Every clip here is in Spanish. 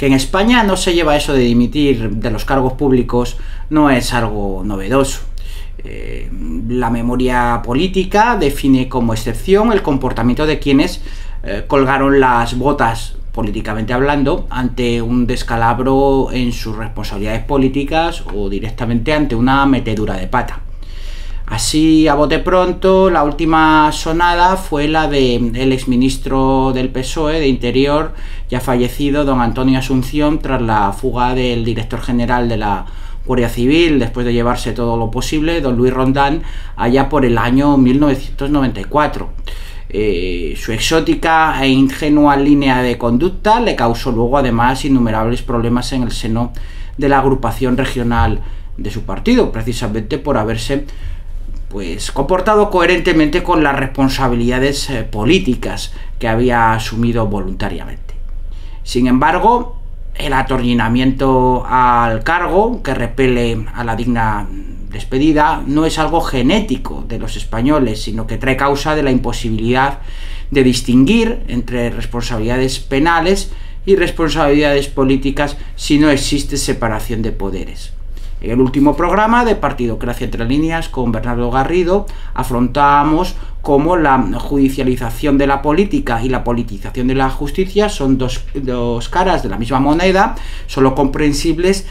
que en España no se lleva eso de dimitir de los cargos públicos, no es algo novedoso. La memoria política define como excepción el comportamiento de quienes colgaron las botas, políticamente hablando, ante un descalabro en sus responsabilidades políticas o directamente ante una metedura de pata. Así, a bote pronto, la última sonada fue la del exministro del PSOE de Interior, ya fallecido, don Antonio Asunción, tras la fuga del director general de la Guardia Civil, después de llevarse todo lo posible, don Luis Rondán, allá por el año 1994. Su exótica e ingenua línea de conducta le causó luego, además, innumerables problemas en el seno de la agrupación regional de su partido, precisamente por haberse comportado coherentemente con las responsabilidades políticas que había asumido voluntariamente. Sin embargo, el atornillamiento al cargo, que repele a la digna despedida, no es algo genético de los españoles, sino que trae causa de la imposibilidad de distinguir entre responsabilidades penales y responsabilidades políticas si no existe separación de poderes. En el último programa de Partidocracia entre Líneas con Bernardo Garrido afrontamos cómo la judicialización de la política y la politización de la justicia son dos caras de la misma moneda, solo comprensibles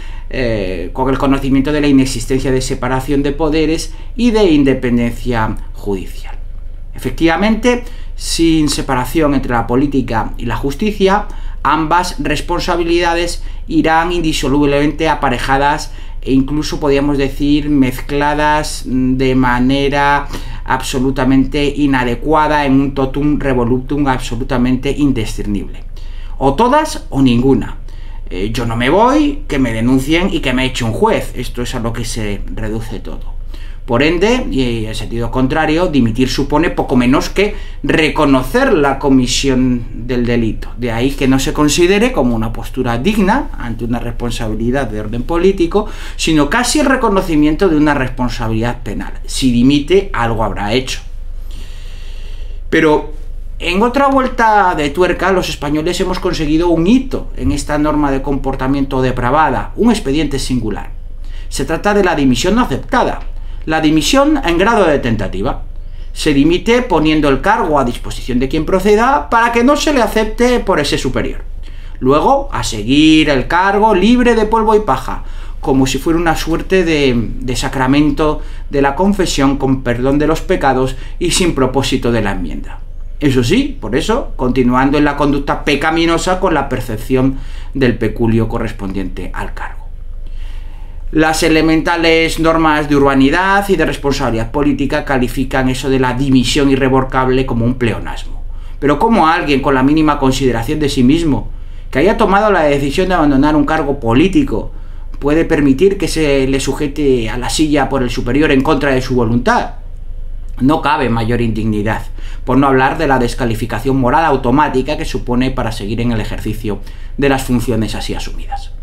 con el conocimiento de la inexistencia de separación de poderes y de independencia judicial. Efectivamente, sin separación entre la política y la justicia, ambas responsabilidades irán indisolublemente aparejadas e incluso podríamos decir mezcladas de manera absolutamente inadecuada en un totum revolutum absolutamente indiscernible. O todas o ninguna. Yo no me voy, que me denuncien y que me eche un juez. Esto es a lo que se reduce todo. Por ende, y en sentido contrario, dimitir supone poco menos que reconocer la comisión del delito. De ahí que no se considere como una postura digna ante una responsabilidad de orden político, sino casi el reconocimiento de una responsabilidad penal. Si dimite, algo habrá hecho. Pero en otra vuelta de tuerca, los españoles hemos conseguido un hito en esta norma de comportamiento depravada, un expediente singular. Se trata de la dimisión no aceptada. La dimisión en grado de tentativa. Se dimite poniendo el cargo a disposición de quien proceda para que no se le acepte por ese superior. Luego, a seguir el cargo libre de polvo y paja, como si fuera una suerte de sacramento de la confesión con perdón de los pecados y sin propósito de la enmienda. Eso sí, por eso, continuando en la conducta pecaminosa con la percepción del peculio correspondiente al cargo. Las elementales normas de urbanidad y de responsabilidad política califican eso de la dimisión irrevocable como un pleonasmo. Pero ¿cómo alguien con la mínima consideración de sí mismo, que haya tomado la decisión de abandonar un cargo político, puede permitir que se le sujete a la silla por el superior en contra de su voluntad? No cabe mayor indignidad, por no hablar de la descalificación moral automática que supone para seguir en el ejercicio de las funciones así asumidas.